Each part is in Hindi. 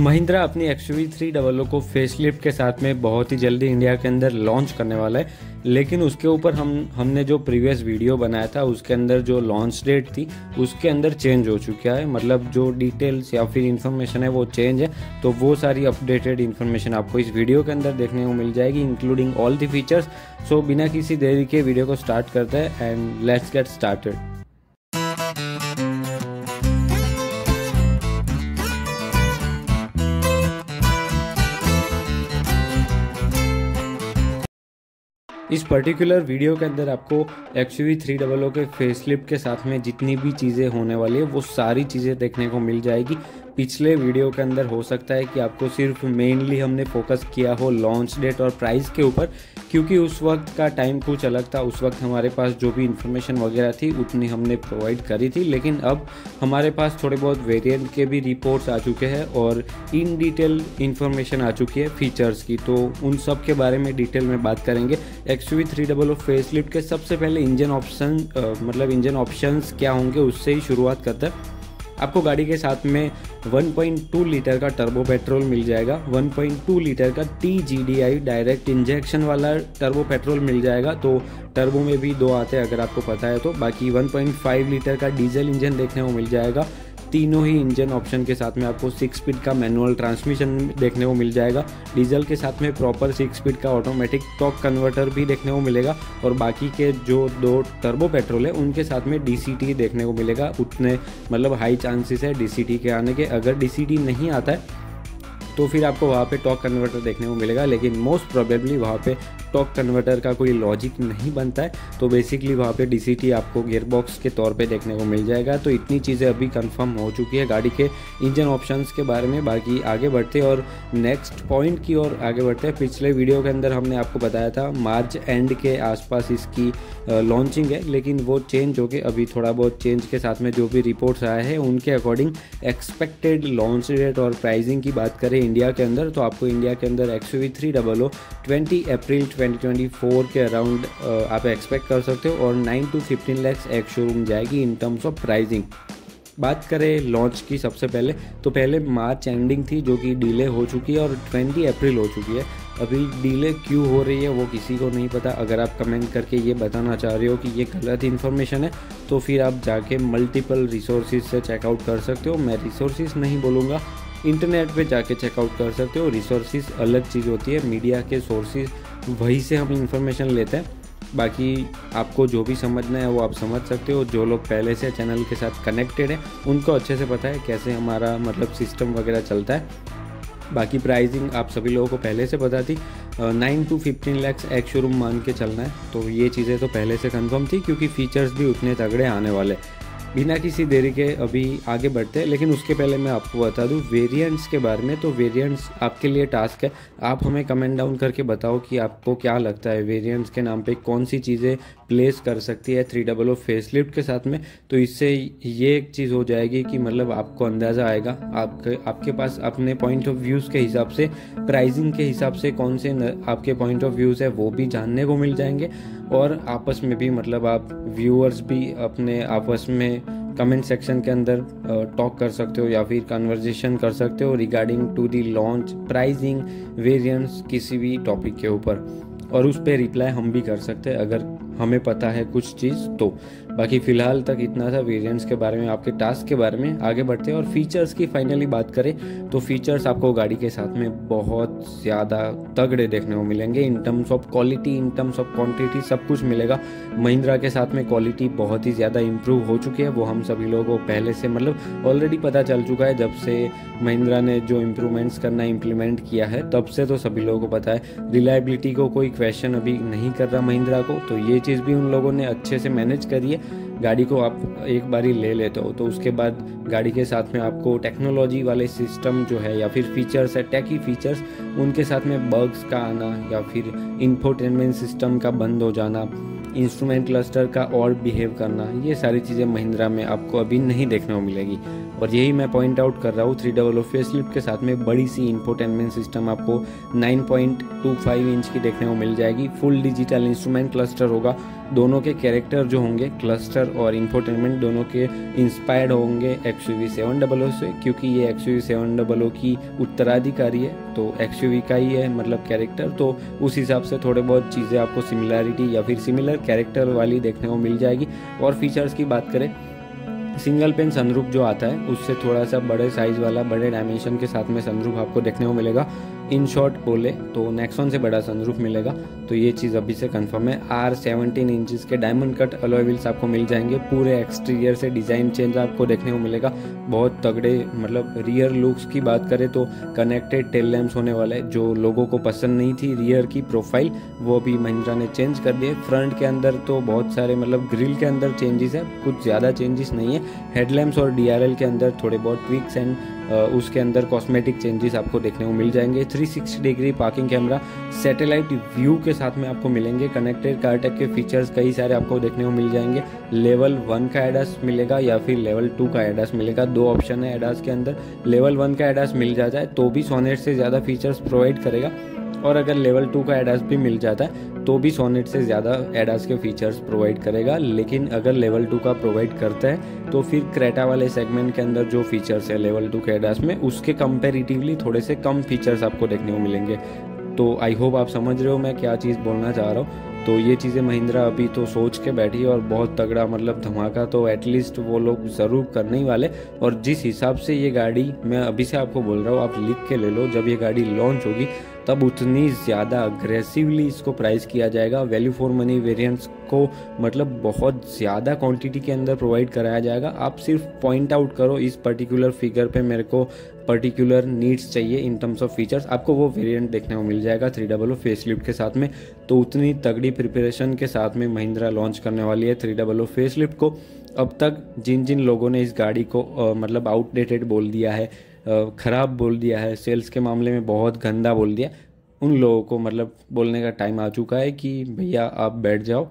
महिंद्रा अपनी XUV300 को फेसलिफ्ट के साथ में बहुत ही जल्दी इंडिया के अंदर लॉन्च करने वाला है, लेकिन उसके ऊपर हमने जो प्रीवियस वीडियो बनाया था उसके अंदर जो लॉन्च डेट थी उसके अंदर चेंज हो चुका है। मतलब जो डिटेल्स या फिर इन्फॉर्मेशन है वो चेंज है, तो वो सारी अपडेटेड इन्फॉर्मेशन आपको इस वीडियो के अंदर देखने को मिल जाएगी, including all the features. So बिना किसी देरी के वीडियो को स्टार्ट करते हैं एंड लेट्स गेट स्टार्टेड। इस पर्टिकुलर वीडियो के अंदर आपको XUV300 के फेसलिफ्ट के साथ में जितनी भी चीज़ें होने वाली है वो सारी चीज़ें देखने को मिल जाएगी। पिछले वीडियो के अंदर हो सकता है कि आपको सिर्फ मेनली हमने फोकस किया हो लॉन्च डेट और प्राइस के ऊपर, क्योंकि उस वक्त का टाइम कुछ अलग था। उस वक्त हमारे पास जो भी इन्फॉर्मेशन वगैरह थी उतनी हमने प्रोवाइड करी थी, लेकिन अब हमारे पास थोड़े बहुत वेरिएंट के भी रिपोर्ट्स आ चुके हैं और इन डिटेल इन्फॉर्मेशन आ चुकी है फीचर्स की, तो उन सब के बारे में डिटेल में बात करेंगे। XUV300 फेसलिफ्ट के सबसे पहले इंजन ऑप्शन मतलब इंजन ऑप्शंस क्या होंगे उससे ही शुरुआत करते हैं। आपको गाड़ी के साथ में 1.2 लीटर का टर्बो पेट्रोल मिल जाएगा, 1.2 लीटर का TGDI डायरेक्ट इंजेक्शन वाला टर्बो पेट्रोल मिल जाएगा, तो टर्बो में भी दो आते हैं अगर आपको पता है तो। बाकी 1.5 लीटर का डीजल इंजन देखने को मिल जाएगा। तीनों ही इंजन ऑप्शन के साथ में आपको 6 स्पीड का मैनुअल ट्रांसमिशन देखने को मिल जाएगा। डीजल के साथ में प्रॉपर 6 स्पीड का ऑटोमेटिक टॉर्क कन्वर्टर भी देखने को मिलेगा, और बाकी के जो 2 टर्बो पेट्रोल है उनके साथ में DCT देखने को मिलेगा। उतने मतलब हाई चांसेस है DCT के आने के। अगर DCT नहीं आता है तो फिर आपको वहाँ पे टॉर्क कन्वर्टर देखने को मिलेगा, लेकिन मोस्ट प्रोबेबली वहाँ पे टॉर्क कन्वर्टर का कोई लॉजिक नहीं बनता है, तो बेसिकली वहाँ पे DCT आपको गियरबॉक्स के तौर पे देखने को मिल जाएगा। तो इतनी चीज़ें अभी कंफर्म हो चुकी है गाड़ी के इंजन ऑप्शंस के बारे में। बाकी आगे बढ़ते और नेक्स्ट पॉइंट की ओर आगे बढ़ते हैं। पिछले वीडियो के अंदर हमने आपको बताया था मार्च एंड के आसपास इसकी लॉन्चिंग है, लेकिन वो चेंज हो के अभी थोड़ा बहुत चेंज के साथ में जो भी रिपोर्ट्स आए हैं उनके अकॉर्डिंग एक्सपेक्टेड लॉन्च डेट और प्राइसिंग की बात करें इंडिया के अंदर, तो आपको इंडिया के अंदर XUV300 20 अप्रैल 2024 के अराउंड आप एक्सपेक्ट कर सकते हो, और 9 to 15 लाख एक शोरूम जाएगी इन टर्म्स ऑफ प्राइसिंग। बात करें लॉन्च की सबसे पहले, तो पहले मार्च एंडिंग थी जो कि डिले हो चुकी है और 20 अप्रैल हो चुकी है। अभी डिले क्यों हो रही है वो किसी को नहीं पता। अगर आप कमेंट करके ये बताना चाह रहे हो कि ये गलत इन्फॉर्मेशन है, तो फिर आप जाके मल्टीपल रिसोर्सेज से चेकआउट कर सकते हो। मैं रिसोर्सेज नहीं बोलूँगा, इंटरनेट पे जाके चेकआउट कर सकते हो। रिसोर्सेज अलग चीज़ होती है, मीडिया के सोर्सेज वहीं से हम इंफॉर्मेशन लेते हैं। बाकी आपको जो भी समझना है वो आप समझ सकते हो। जो लोग पहले से चैनल के साथ कनेक्टेड हैं उनको अच्छे से पता है कैसे हमारा मतलब सिस्टम वगैरह चलता है। बाकी प्राइसिंग आप सभी लोगों को पहले से पता थी, 9 to 15 लाख एक शोरूम मान के चलना है, तो ये चीज़ें तो पहले से कन्फर्म थी, क्योंकि फ़ीचर्स भी उतने तगड़े आने वाले। बिना किसी देरी के अभी आगे बढ़ते हैं, लेकिन उसके पहले मैं आपको बता दूं वेरिएंट्स के बारे में। तो वेरिएंट्स आपके लिए टास्क है, आप हमें कमेंट डाउन करके बताओ कि आपको क्या लगता है वेरिएंट्स के नाम पे कौन सी चीज़ें प्लेस कर सकती है 300 फेसलिफ्ट के साथ में। तो इससे ये एक चीज़ हो जाएगी कि मतलब आपको अंदाज़ा आएगा, आपके पास अपने पॉइंट ऑफ व्यूज़ के हिसाब से प्राइसिंग के हिसाब से कौन से आपके पॉइंट ऑफ व्यूज़ है वो भी जानने को मिल जाएंगे, और आपस में भी मतलब आप व्यूअर्स भी अपने आपस में कमेंट सेक्शन के अंदर टॉक कर सकते हो या फिर कन्वर्जेशन कर सकते हो regarding to the launch, pricing, variants, किसी भी टॉपिक के ऊपर, और उस पर रिप्लाई हम भी कर सकते हैं अगर हमें पता है कुछ चीज़ तो। बाकी फ़िलहाल तक इतना था वेरिएंट्स के बारे में, आपके टास्क के बारे में। आगे बढ़ते हैं और फीचर्स की फाइनली बात करें, तो फीचर्स आपको गाड़ी के साथ में बहुत ज़्यादा तगड़े देखने को मिलेंगे in terms of quality, in terms of quantity, सब कुछ मिलेगा। महिंद्रा के साथ में क्वालिटी बहुत ही ज़्यादा इम्प्रूव हो चुकी है, वो हम सभी लोगों को पहले से मतलब ऑलरेडी पता चल चुका है। जब से महिंद्रा ने जो इम्प्रूवमेंट्स करना इम्प्लीमेंट किया है तब से तो सभी लोगों को पता है। रिलायबिलिटी को कोई क्वेश्चन अभी नहीं कर रहा महिंद्रा को, तो ये चीज़ भी उन लोगों ने अच्छे से मैनेज करी है। गाड़ी को आप एक बारी ले लेते हो तो उसके बाद गाड़ी के साथ में आपको टेक्नोलॉजी वाले सिस्टम जो है या फिर फीचर्स है टेकी फीचर्स, उनके साथ में बग्स का आना या फिर इंफोटेनमेंट सिस्टम का बंद हो जाना, इंस्ट्रूमेंट क्लस्टर का और बिहेव करना, ये सारी चीज़ें महिंद्रा में आपको अभी नहीं देखने को मिलेगी। और यही मैं पॉइंट आउट कर रहा हूँ 300 फेसलिफ्ट के साथ में बड़ी सी इंफोटेनमेंट सिस्टम आपको 9.25 इंच की देखने को मिल जाएगी, फुल डिजिटल इंस्ट्रूमेंट क्लस्टर होगा, दोनों के कैरेक्टर जो होंगे क्लस्टर और इंफोटेनमेंट दोनों के इंस्पायर्ड होंगे XUV700 से, क्योंकि ये XUV700 की उत्तराधिकारी है तो XUV का ही है मतलब कैरेक्टर, तो उस हिसाब से थोड़े बहुत चीज़ें आपको सिमिलैरिटी या फिर सिमिलर कैरेक्टर वाली देखने को मिल जाएगी। और फीचर्स की बात करें, सिंगल पेन सनरूफ जो आता है उससे थोड़ा सा बड़े साइज़ वाला बड़े डायमेंशन के साथ में सनरूफ आपको देखने को मिलेगा। इन शॉर्ट बोले तो नेक्सॉन से बड़ा सनरूफ मिलेगा, तो ये चीज़ अभी से कंफर्म है। 17 इंचेस के डायमंड कट अलॉय व्हील्स आपको मिल जाएंगे, पूरे एक्सटीरियर से डिज़ाइन चेंज आपको देखने को मिलेगा, बहुत तगड़े। मतलब रियर लुक्स की बात करें तो कनेक्टेड टेल लैम्प्स होने वाले, जो लोगों को पसंद नहीं थी रियर की प्रोफाइल वो भी महिंद्रा ने चेंज कर दिए। फ्रंट के अंदर तो बहुत सारे मतलब ग्रिल के अंदर चेंजेस है, कुछ ज़्यादा चेंजेस नहीं है। हेडलैम्प्स और DRL के अंदर थोड़े बहुत ट्विक्स एंड उसके अंदर कॉस्मेटिक चेंजेस आपको देखने को मिल जाएंगे। 360 degree parking camera satellite view के साथ में आपको मिलेंगे। कनेक्टेड कार टेक के फीचर्स कई सारे आपको देखने को मिल जाएंगे। लेवल 1 का ADAS मिलेगा या फिर लेवल 2 का ADAS मिलेगा, दो ऑप्शन है ADAS के अंदर। लेवल 1 का ADAS मिल जाता है तो भी सोनेट से ज़्यादा फीचर्स प्रोवाइड करेगा, और अगर लेवल 2 का ADAS भी मिल जाता है तो भी सोनेट से ज़्यादा ADAS के फीचर्स प्रोवाइड करेगा। लेकिन अगर लेवल 2 का प्रोवाइड करता है तो फिर क्रेटा वाले सेगमेंट के अंदर जो फीचर्स है लेवल 2 के ADAS में उसके कंपेरेटिवली थोड़े से कम फीचर्स आपको देखने को मिलेंगे। तो आई होप आप समझ रहे हो मैं क्या चीज़ बोलना चाह रहा हूँ। तो ये चीज़ें महिंद्रा अभी तो सोच के बैठी है और बहुत तगड़ा मतलब धमाका तो एटलीस्ट वो लोग ज़रूर करने ही वाले। और जिस हिसाब से ये गाड़ी, मैं अभी से आपको बोल रहा हूँ, आप लिख के ले लो, जब ये गाड़ी लॉन्च होगी तब उतनी ज़्यादा अग्रेसिवली इसको प्राइस किया जाएगा। वैल्यू फॉर मनी वेरिएंट्स को मतलब बहुत ज़्यादा क्वांटिटी के अंदर प्रोवाइड कराया जाएगा। आप सिर्फ पॉइंट आउट करो इस पर्टिकुलर फिगर पे मेरे को पर्टिकुलर नीड्स चाहिए इन टर्म्स ऑफ फीचर्स, आपको वो वेरिएंट देखने को मिल जाएगा 300 फेसलिफ्ट के साथ में। तो उतनी तगड़ी प्रिपरेशन के साथ में महिंद्रा लॉन्च करने वाली है 300 फेसलिफ्ट को। अब तक जिन जिन लोगों ने इस गाड़ी को मतलब आउटडेटेड बोल दिया है, ख़राब बोल दिया है, सेल्स के मामले में बहुत गंदा बोल दिया, उन लोगों को मतलब बोलने का टाइम आ चुका है कि भैया आप बैठ जाओ,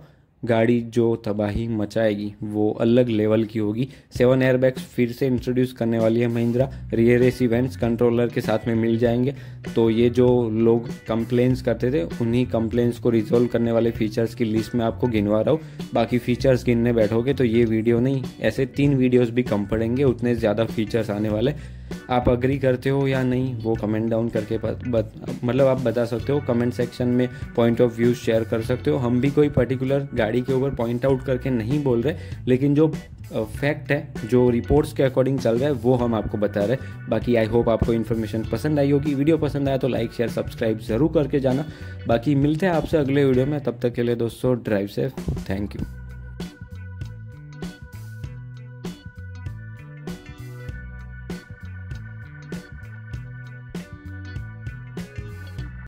गाड़ी जो तबाही मचाएगी वो अलग लेवल की होगी। 7 एयरबैग्स फिर से इंट्रोड्यूस करने वाली है Mahindra, rear AC events controller के साथ में मिल जाएंगे। तो ये जो लोग कंप्लेंट्स करते थे उन्हीं कंप्लेंट्स को रिजॉल्व करने वाले फीचर्स की लिस्ट में आपको गिनवा रहा हूँ। बाकी फीचर्स गिनने बैठोगे तो ये वीडियो नहीं, ऐसे 3 वीडियोज़ भी कम पड़ेंगे, उतने ज़्यादा फीचर्स आने वाले। आप अग्री करते हो या नहीं वो कमेंट डाउन करके मतलब आप बता सकते हो, कमेंट सेक्शन में पॉइंट ऑफ व्यू शेयर कर सकते हो। हम भी कोई पर्टिकुलर गाड़ी के ऊपर पॉइंट आउट करके नहीं बोल रहे, लेकिन जो फैक्ट है, जो रिपोर्ट्स के अकॉर्डिंग चल रहा है वो हम आपको बता रहे हैं। बाकी आई होप आपको इन्फॉर्मेशन पसंद आई होगी। वीडियो पसंद आया तो लाइक शेयर सब्सक्राइब ज़रूर करके जाना। बाकी मिलते हैं आपसे अगले वीडियो में, तब तक के लिए दोस्तों ड्राइव सेफ, थैंक यू।